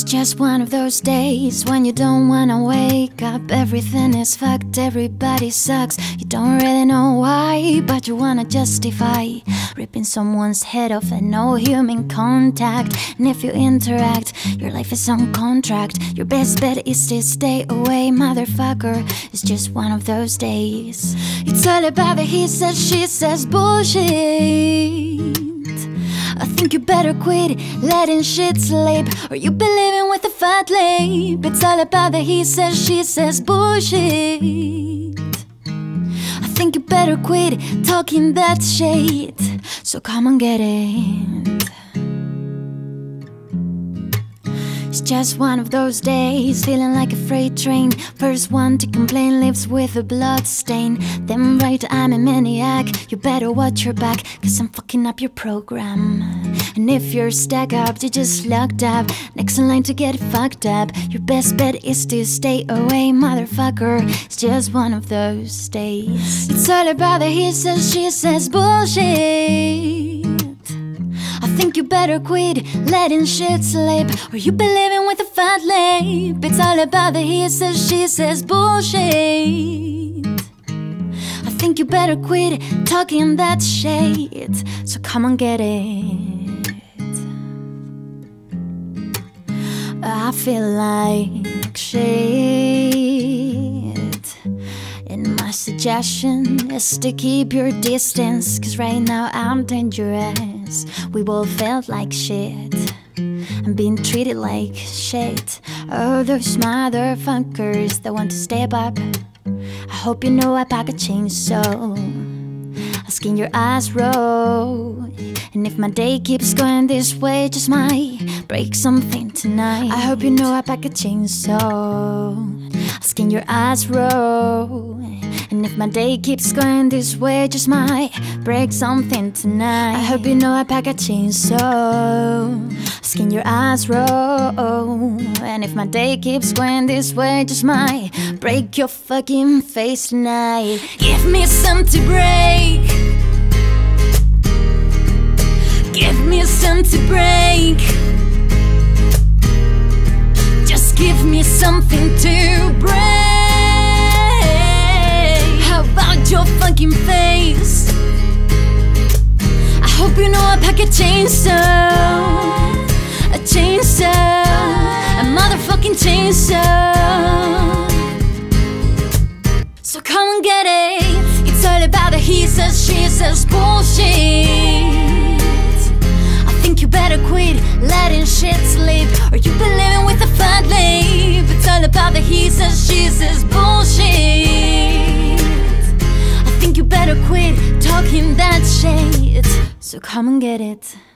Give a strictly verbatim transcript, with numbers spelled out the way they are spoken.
It's just one of those days when you don't wanna wake up. Everything is fucked, everybody sucks. You don't really know why, but you wanna justify ripping someone's head off and no human contact. And if you interact, your life is on contract. Your best bet is to stay away, motherfucker. It's just one of those days. It's all about the he says, she says bullshit. I think you better quit letting shit slip, or you be living with a fat lip. It's all about the he says, she says bullshit. I think you better quit talking that shit, so come and get it. It's just one of those days, feeling like a freight train. First one to complain lives with a blood stain. Damn right, I'm a maniac. You better watch your back, cause I'm fucking up your program. And if you're stuck up, you just locked up. Next in line to get fucked up. Your best bet is to stay away, motherfucker. It's just one of those days. It's all about the he says, she says bullshit. I think you better quit letting shit slip, or you be living with a fat lip. It's all about the he says, she says bullshit. I think you better quit talking that shit, so come and get it. I feel like shit, and my suggestion is to keep your distance, cause right now I'm dangerous. We both felt like shit and being treated like shit. Oh, those motherfuckers that want to step up. I hope you know I pack a chainsaw. I'll skin your ass raw. And if my day keeps going this way, just might break something tonight. I hope you know I pack a chainsaw. I'll skin your ass raw. And if my day keeps going this way, just might break something tonight. I hope you know I pack a chainsaw, skin your ass raw. And if my day keeps going this way, just might break your fucking face tonight. Give me some to break. Give me some to break. Just give me something to break. About your fucking face. I hope you know I pack a chainsaw, a chainsaw, a motherfucking chainsaw. So come and get it. It's all about the he says, she says bullshit. I think you better quit letting shit slip, or you be living with a fat lip. It's all about the he says, she says bullshit. You better quit talking that shit, so come and get it.